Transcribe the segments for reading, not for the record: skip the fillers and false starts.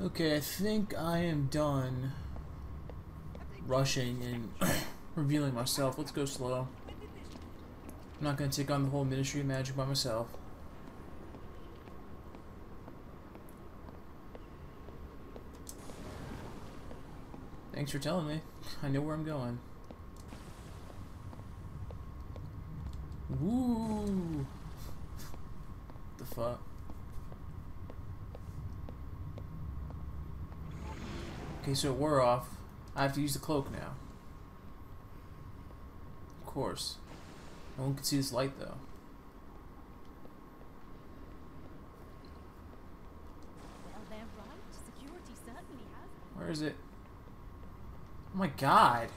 Okay, I think I am done rushing and revealing myself. Let's go slow. I'm not going to take on the whole Ministry of Magic by myself. Thanks for telling me. I know where I'm going. Woo! The fuck? Okay, so it wore off. I have to use the cloak now. Of course. No one can see this light though. Where is it? Oh my god!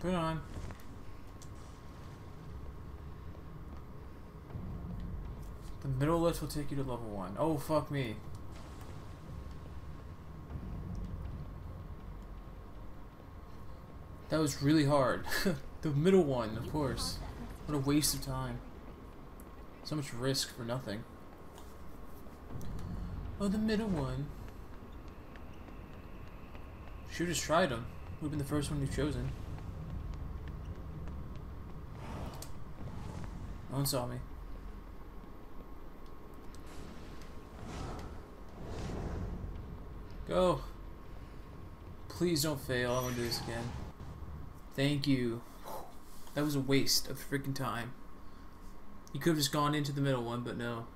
Put it on. The middle list will take you to level 1. Oh, fuck me. That was really hard. The middle one, of course. What a waste of time. So much risk for nothing. Oh, the middle one. Should've just tried him. Would've been the first one you've chosen. No one saw me. Go. Please don't fail. I want to do this again. Thank you. That was a waste of freaking time. You could've just gone into the middle one, but no.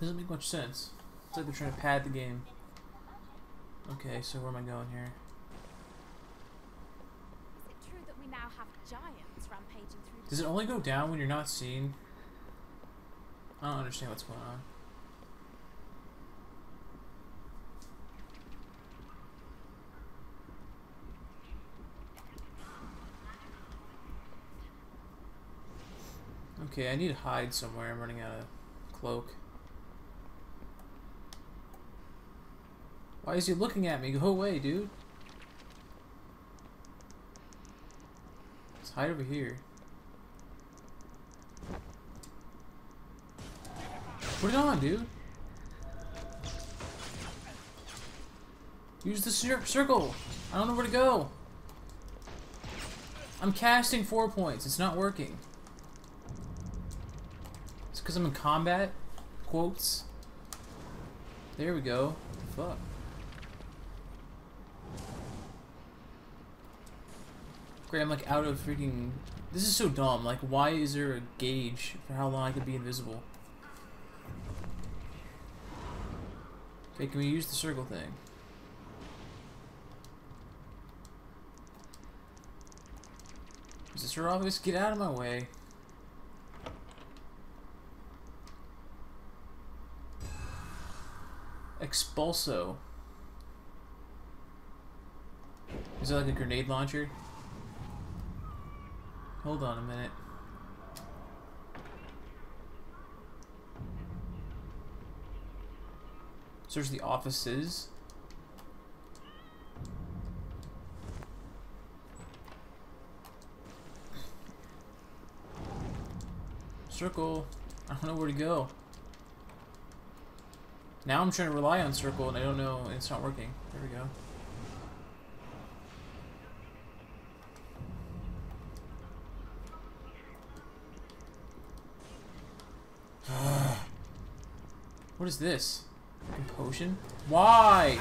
Doesn't make much sense. It's like they're trying to pad the game. Okay, so where am I going here? Is it true that we now have giants rampaging through? Does it only go down when you're not seen? I don't understand what's going on. Okay, I need to hide somewhere. I'm running out of cloak. Why is he looking at me? Go away, dude. Let's hide over here. Put it on, dude. Use the circle. I don't know where to go. I'm casting 4 points. It's not working. It's because I'm in combat. Quotes. There we go. What the fuck? I'm like out of freaking. This is so dumb. Like, why is there a gauge for how long I could be invisible? Okay, can we use the circle thing? Is this your office? Get out of my way. Expulso. Is that like a grenade launcher? Hold on a minute. Search the offices. Circle. I don't know where to go. Now I'm trying to rely on circle and I don't know, and it's not working. There we go. What is this? A potion? Why?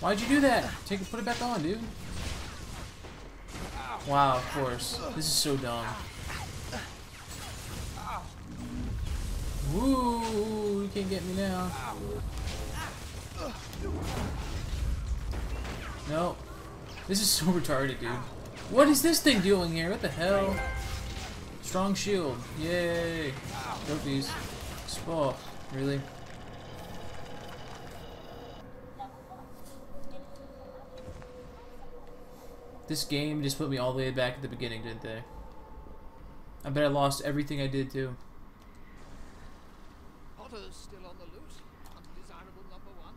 Why'd you do that? Take it, put it back on, dude. Wow, of course. This is so dumb. Woo! You can't get me now. No. This is so retarded, dude. What is this thing doing here? What the hell? Strong shield. Yay. Trophies. Spall. Really? This game just put me all the way back at the beginning, didn't they? I bet I lost everything I did too. Potter's still on the loose. Undesirable number 1.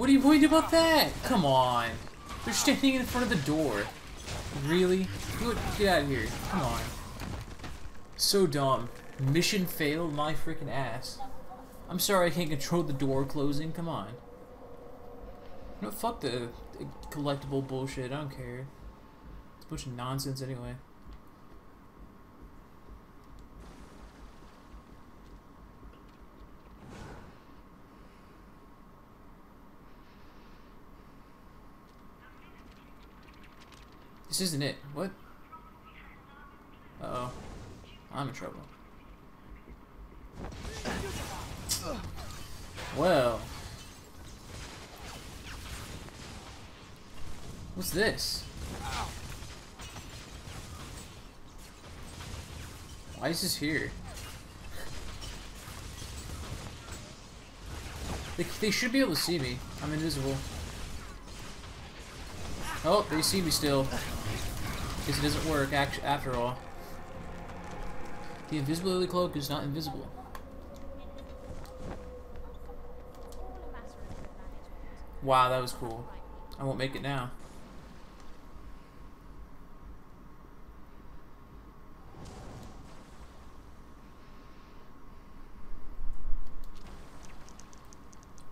What are you worried about that? Come on. They're standing in front of the door. Really? Get out of here. Come on. So dumb. Mission failed my freaking ass. I'm sorry I can't control the door closing. Come on. No, fuck the collectible bullshit. I don't care. It's a bunch of nonsense anyway. This isn't it. What? Uh-oh. I'm in trouble. Well. What's this? Why is this here? They should be able to see me. I'm invisible. Oh, they see me still. Because it doesn't work after all. The invisibility cloak is not invisible. Wow, that was cool. I won't make it now.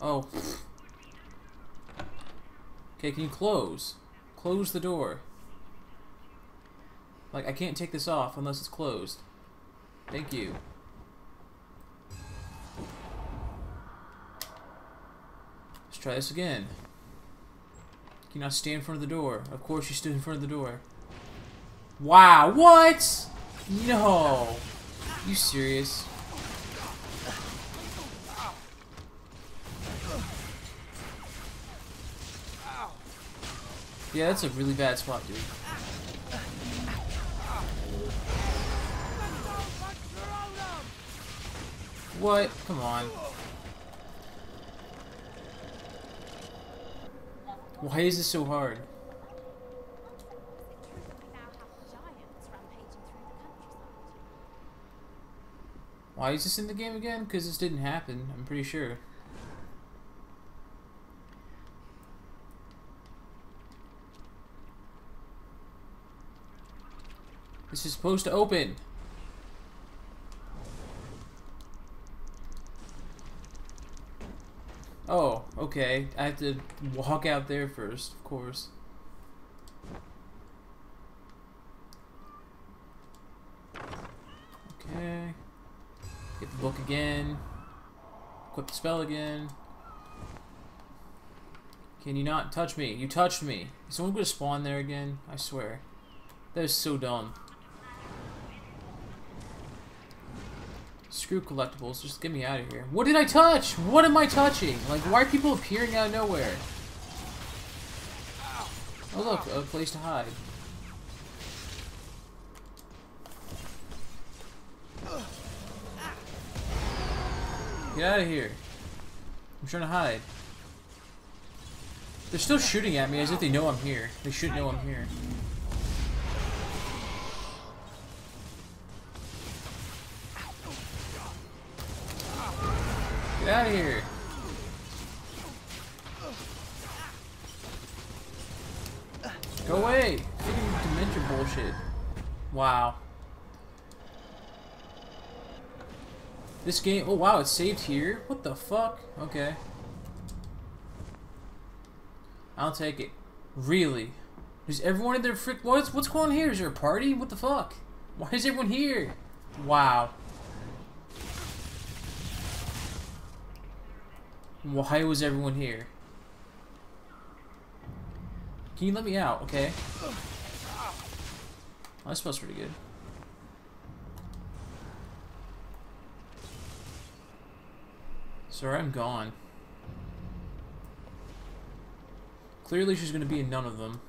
Oh. Okay, can you close? Close the door. Like, I can't take this off unless it's closed. Thank you. Let's try this again. Can you not stand in front of the door? Of course you stood in front of the door. Wow, what? No. You serious? Yeah, that's a really bad spot, dude. What? Come on. Why is this so hard? Why is this in the game again? Because this didn't happen, I'm pretty sure. This is supposed to open. Oh, okay. I have to walk out there first, of course. Okay. Get the book again. Equip the spell again. Can you not touch me? You touched me. Is someone gonna spawn there again? I swear. That is so dumb. Screw collectibles, just get me out of here. What did I touch? What am I touching? Like, why are people appearing out of nowhere? Oh look, a place to hide. Get out of here. I'm trying to hide. They're still shooting at me as if they know I'm here. They should know I'm here. Get out of here. Go away. Dimension bullshit. Wow. This game. Oh, wow. It's saved here. What the fuck? Okay. I'll take it. Really? Is everyone in their frick? What's going on here? Is there a party? What the fuck? Why is everyone here? Wow. Why was everyone here? Can you let me out? Okay. Oh, that smells pretty good. Sorry, I'm gone. Clearly she's gonna be in none of them.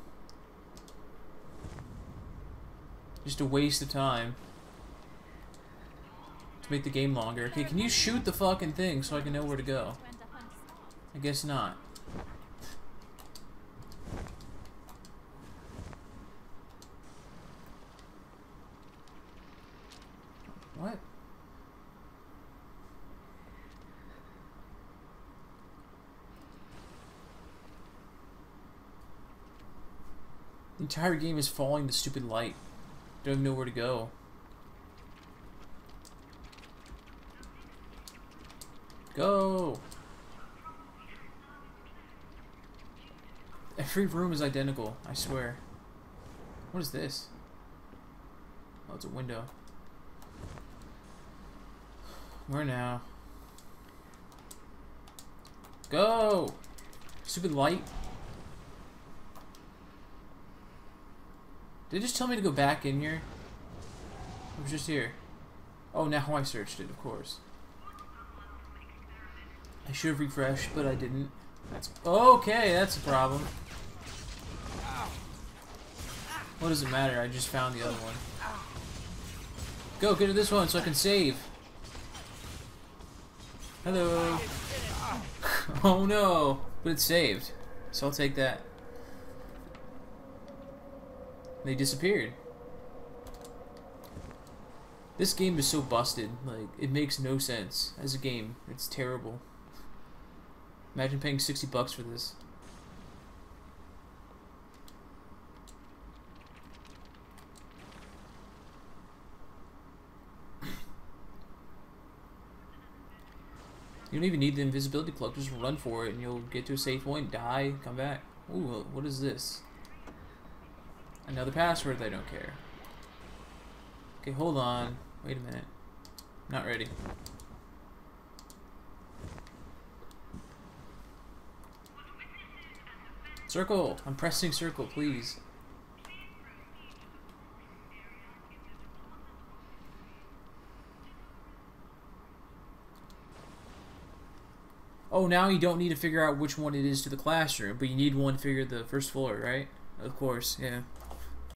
Just a waste of time. To make the game longer. Okay, can you shoot the fucking thing so I can know where to go? I guess not. What? The entire game is following the stupid light. Don't even know where to go. Go! Every room is identical, I swear. What is this? Oh, it's a window. Where now? Go! Stupid light. Did it just tell me to go back in here? I was just here. Oh, now I searched it, of course. I should have refreshed, but I didn't. That's okay, that's a problem. What does it matter? I just found the other one. Go, get to this one so I can save. Hello. Oh no, but it's saved. So I'll take that. They disappeared. This game is so busted, like, it makes no sense. As a game, it's terrible. Imagine paying $60 for this. You don't even need the invisibility cloak, just run for it and you'll get to a safe point, die, come back. Ooh, what is this? Another password, they don't care. Okay, hold on. Wait a minute. Not ready. Circle! I'm pressing circle, please. Oh, now you don't need to figure out which one it is to the classroom, but you need one to figure the first floor, right? Of course, yeah.